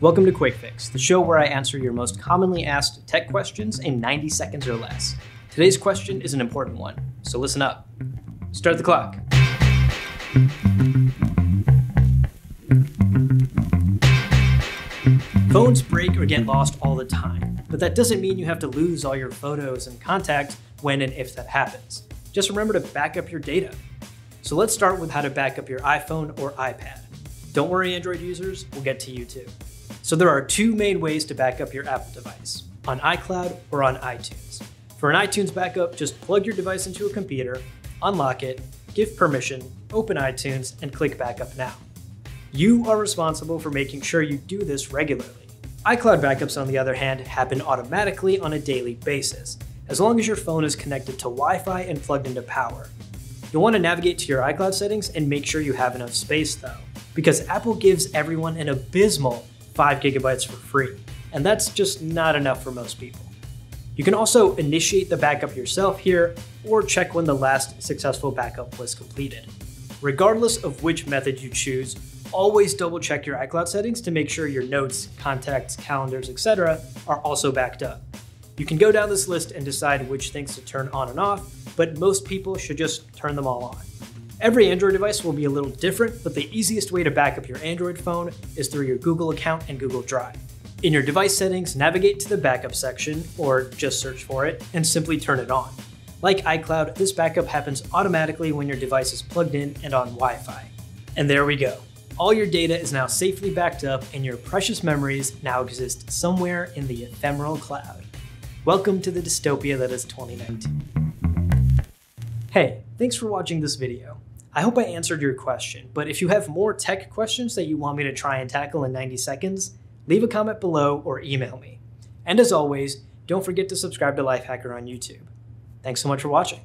Welcome to Quick Fix, the show where I answer your most commonly asked tech questions in 90 seconds or less. Today's question is an important one, so listen up. Start the clock. Phones break or get lost all the time, but that doesn't mean you have to lose all your photos and contacts when and if that happens. Just remember to back up your data. So let's start with how to back up your iPhone or iPad. Don't worry, Android users, we'll get to you too. So there are two main ways to back up your Apple device, on iCloud or on iTunes. For an iTunes backup, just plug your device into a computer, unlock it, give permission, open iTunes, and click Backup Now. You are responsible for making sure you do this regularly. iCloud backups, on the other hand, happen automatically on a daily basis, as long as your phone is connected to Wi-Fi and plugged into power. You'll want to navigate to your iCloud settings and make sure you have enough space though, because Apple gives everyone an abysmal 5 GB for free, and that's just not enough for most people. You can also initiate the backup yourself here, or check when the last successful backup was completed. Regardless of which method you choose, always double check your iCloud settings to make sure your notes, contacts, calendars, etc. are also backed up. You can go down this list and decide which things to turn on and off, but most people should just turn them all on. Every Android device will be a little different, but the easiest way to back up your Android phone is through your Google account and Google Drive. In your device settings, navigate to the backup section, or just search for it, and simply turn it on. Like iCloud, this backup happens automatically when your device is plugged in and on Wi-Fi. And there we go. All your data is now safely backed up, and your precious memories now exist somewhere in the ephemeral cloud. Welcome to the dystopia that is 2019. Hey, thanks for watching this video. I hope I answered your question, but if you have more tech questions that you want me to try and tackle in 90 seconds, leave a comment below or email me. And as always, don't forget to subscribe to Lifehacker on YouTube. Thanks so much for watching.